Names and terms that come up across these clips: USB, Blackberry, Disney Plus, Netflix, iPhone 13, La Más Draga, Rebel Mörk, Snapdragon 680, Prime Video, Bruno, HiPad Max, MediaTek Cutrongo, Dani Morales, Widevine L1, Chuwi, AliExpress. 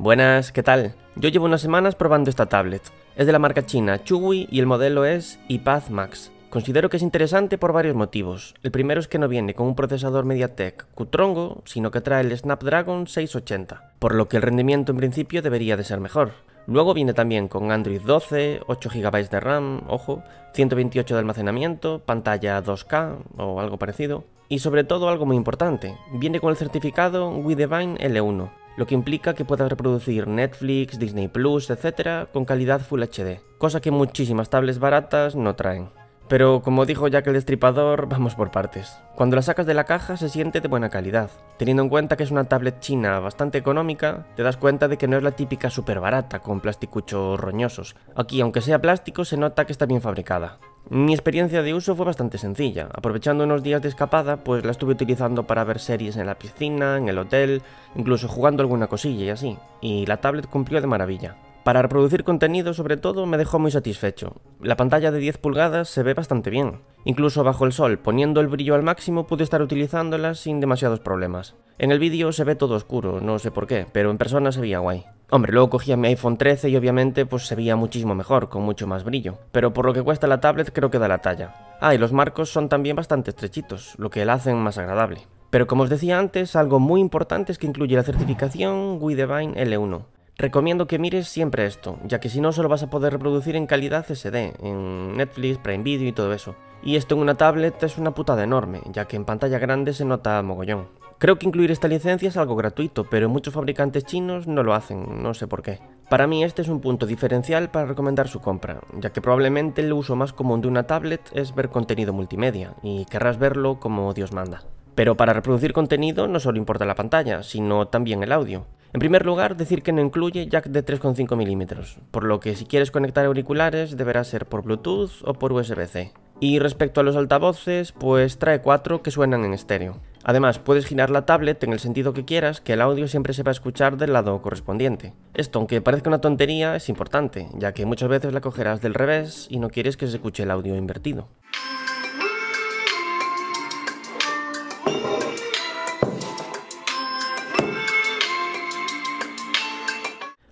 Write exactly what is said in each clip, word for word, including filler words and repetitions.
Buenas, ¿qué tal? Yo llevo unas semanas probando esta tablet. Es de la marca china Chuwi y el modelo es HiPad Max. Considero que es interesante por varios motivos. El primero es que no viene con un procesador MediaTek Cutrongo, sino que trae el Snapdragon seiscientos ochenta, por lo que el rendimiento en principio debería de ser mejor. Luego viene también con Android doce, ocho gigas de RAM, ojo, ciento veintiocho de almacenamiento, pantalla dos K o algo parecido. Y sobre todo algo muy importante, viene con el certificado Widevine L uno, lo que implica que puedas reproducir Netflix, Disney Plus, etcétera con calidad Full H D, cosa que muchísimas tablets baratas no traen. Pero como dijo Jack el Destripador, vamos por partes. Cuando la sacas de la caja se siente de buena calidad. Teniendo en cuenta que es una tablet china bastante económica, te das cuenta de que no es la típica súper barata con plasticuchos roñosos. Aquí, aunque sea plástico, se nota que está bien fabricada. Mi experiencia de uso fue bastante sencilla. Aprovechando unos días de escapada, pues la estuve utilizando para ver series en la piscina, en el hotel, incluso jugando alguna cosilla y así. Y la tablet cumplió de maravilla. Para reproducir contenido, sobre todo, me dejó muy satisfecho. La pantalla de diez pulgadas se ve bastante bien. Incluso bajo el sol, poniendo el brillo al máximo, pude estar utilizándola sin demasiados problemas. En el vídeo se ve todo oscuro, no sé por qué, pero en persona se veía guay. Hombre, luego cogía mi iPhone trece y obviamente pues se veía muchísimo mejor, con mucho más brillo. Pero por lo que cuesta la tablet creo que da la talla. Ah, y los marcos son también bastante estrechitos, lo que la hacen más agradable. Pero como os decía antes, algo muy importante es que incluye la certificación Widevine L uno. Recomiendo que mires siempre esto, ya que si no solo vas a poder reproducir en calidad S D, en Netflix, Prime Video y todo eso. Y esto en una tablet es una putada enorme, ya que en pantalla grande se nota mogollón. Creo que incluir esta licencia es algo gratuito, pero muchos fabricantes chinos no lo hacen, no sé por qué. Para mí este es un punto diferencial para recomendar su compra, ya que probablemente el uso más común de una tablet es ver contenido multimedia, y querrás verlo como Dios manda. Pero para reproducir contenido no solo importa la pantalla, sino también el audio. En primer lugar, decir que no incluye jack de tres coma cinco milímetros, por lo que si quieres conectar auriculares deberá ser por Bluetooth o por U S B C. Y respecto a los altavoces, pues trae cuatro que suenan en estéreo. Además, puedes girar la tablet en el sentido que quieras, que el audio siempre se va a escuchar del lado correspondiente. Esto, aunque parezca una tontería, es importante, ya que muchas veces la cogerás del revés y no quieres que se escuche el audio invertido.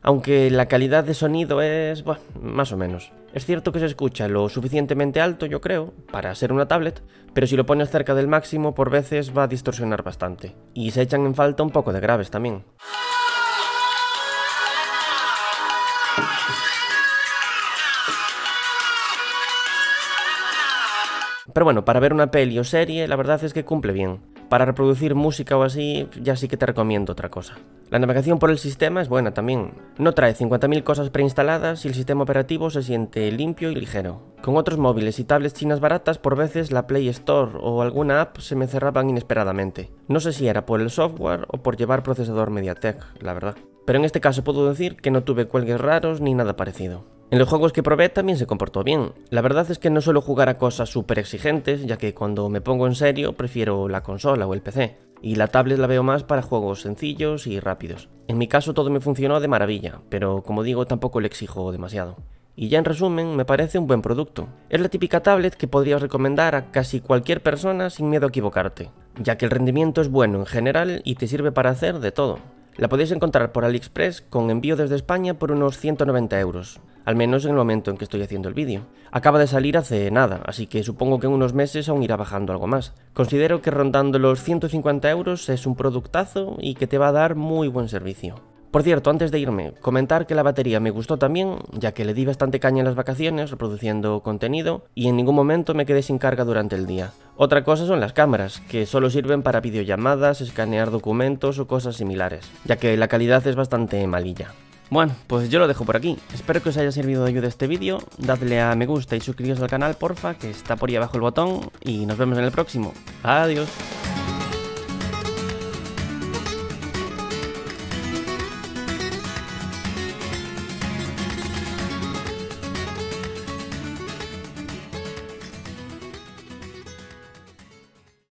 Aunque la calidad de sonido es, bueno, más o menos. Es cierto que se escucha lo suficientemente alto, yo creo, para ser una tablet, pero si lo pones cerca del máximo, por veces va a distorsionar bastante. Y se echan en falta un poco de graves también. Pero bueno, para ver una peli o serie, la verdad es que cumple bien. Para reproducir música o así, ya sí que te recomiendo otra cosa. La navegación por el sistema es buena también. No trae cincuenta mil cosas preinstaladas y el sistema operativo se siente limpio y ligero. Con otros móviles y tablets chinas baratas, por veces la Play Store o alguna app se me cerraban inesperadamente. No sé si era por el software o por llevar procesador MediaTek, la verdad. Pero en este caso puedo decir que no tuve cuelgues raros ni nada parecido. En los juegos que probé también se comportó bien. La verdad es que no suelo jugar a cosas súper exigentes, ya que cuando me pongo en serio prefiero la consola o el P C, y la tablet la veo más para juegos sencillos y rápidos. En mi caso todo me funcionó de maravilla, pero como digo tampoco le exijo demasiado. Y ya en resumen, me parece un buen producto. Es la típica tablet que podrías recomendar a casi cualquier persona sin miedo a equivocarte, ya que el rendimiento es bueno en general y te sirve para hacer de todo. La podéis encontrar por AliExpress con envío desde España por unos ciento noventa euros, al menos en el momento en que estoy haciendo el vídeo. Acaba de salir hace nada, así que supongo que en unos meses aún irá bajando algo más. Considero que rondando los ciento cincuenta euros es un productazo y que te va a dar muy buen servicio. Por cierto, antes de irme, comentar que la batería me gustó también, ya que le di bastante caña en las vacaciones reproduciendo contenido y en ningún momento me quedé sin carga durante el día. Otra cosa son las cámaras, que solo sirven para videollamadas, escanear documentos o cosas similares, ya que la calidad es bastante malilla. Bueno, pues yo lo dejo por aquí. Espero que os haya servido de ayuda este vídeo, dadle a me gusta y suscribiros al canal porfa, que está por ahí abajo el botón, y nos vemos en el próximo. Adiós.